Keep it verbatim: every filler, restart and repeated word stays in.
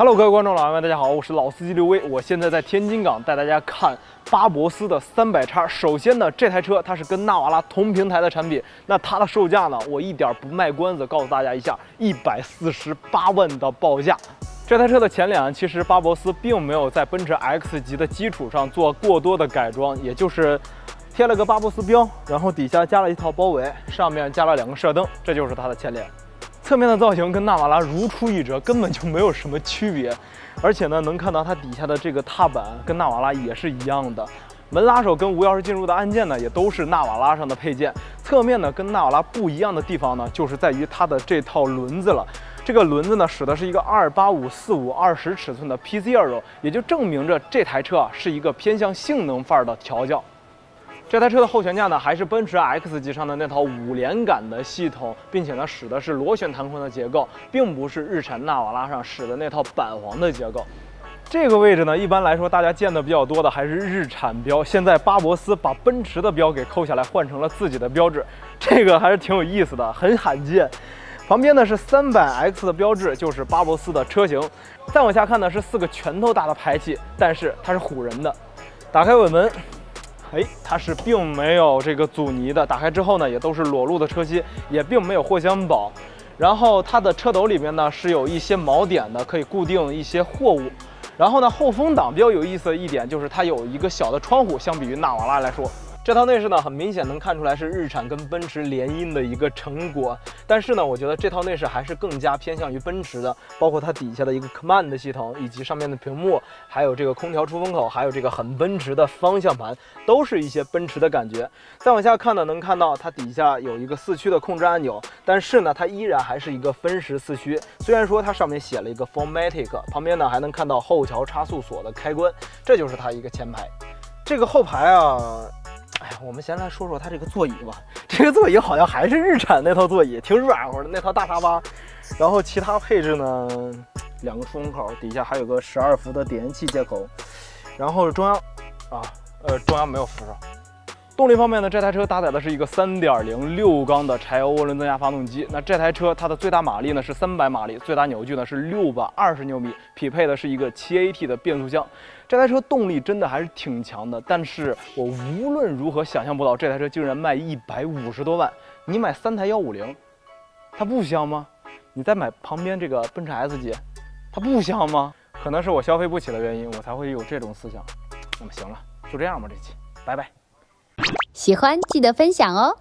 Hello， 各位观众老爷们，大家好，我是老司机刘威，我现在在天津港带大家看巴博斯的 三百 X。首先呢，这台车它是跟纳瓦拉同平台的产品，那它的售价呢，我一点不卖关子，告诉大家一下，一百四十八万的报价。 这台车的前脸，其实巴博斯并没有在奔驰 X 级的基础上做过多的改装，也就是贴了个巴博斯标，然后底下加了一套包围，上面加了两个射灯，这就是它的前脸。侧面的造型跟纳瓦拉如出一辙，根本就没有什么区别。而且呢，能看到它底下的这个踏板跟纳瓦拉也是一样的，门拉手跟无钥匙进入的按键呢，也都是纳瓦拉上的配件。侧面呢，跟纳瓦拉不一样的地方呢，就是在于它的这套轮子了。 这个轮子呢，使的是一个二八五四五二零尺寸的 P C R 轴，也就证明着这台车啊是一个偏向性能范儿的调教。这台车的后悬架呢，还是奔驰 X 级上的那套五连杆的系统，并且呢，使的是螺旋弹簧的结构，并不是日产纳瓦拉上使的那套板簧的结构。 这个位置呢，一般来说大家见的比较多的还是日产标。现在巴博斯把奔驰的标给抠下来，换成了自己的标志，这个还是挺有意思的，很罕见。 旁边呢是 三百 X 的标志，就是巴博斯的车型。再往下看呢是四个拳头大的排气，但是它是唬人的。打开尾门，哎，它是并没有这个阻尼的。打开之后呢，也都是裸露的车漆，也并没有货箱保。然后它的车斗里面呢是有一些锚点的，可以固定一些货物。然后呢，后风挡比较有意思的一点就是它有一个小的窗户，相比于纳瓦拉来说。 这套内饰呢，很明显能看出来是日产跟奔驰联姻的一个成果。但是呢，我觉得这套内饰还是更加偏向于奔驰的，包括它底下的一个 Command 的系统，以及上面的屏幕，还有这个空调出风口，还有这个很奔驰的方向盘，都是一些奔驰的感觉。再往下看呢，能看到它底下有一个四驱的控制按钮，但是呢，它依然还是一个分时四驱。虽然说它上面写了一个 four matic， 旁边呢还能看到后桥差速锁的开关，这就是它一个前排。这个后排啊。 哎呀，我们先来说说它这个座椅吧。这个座椅好像还是日产那套座椅，挺软和的那套大沙发。然后其他配置呢，两个出风口，底下还有个十二伏的点烟器接口。然后中央，啊，呃，中央没有扶手。动力方面呢，这台车搭载的是一个 三点零 六缸的柴油涡轮增压发动机。那这台车它的最大马力呢是三百马力，最大扭矩呢是六百二十牛米，匹配的是一个 七 A T 的变速箱。 这台车动力真的还是挺强的，但是我无论如何想象不到这台车竟然卖一百五十多万。你买三台一五零，它不香吗？你再买旁边这个奔驰 S 级，它不香吗？可能是我消费不起的原因，我才会有这种思想。那么行了，就这样吧，这期拜拜。喜欢记得分享哦。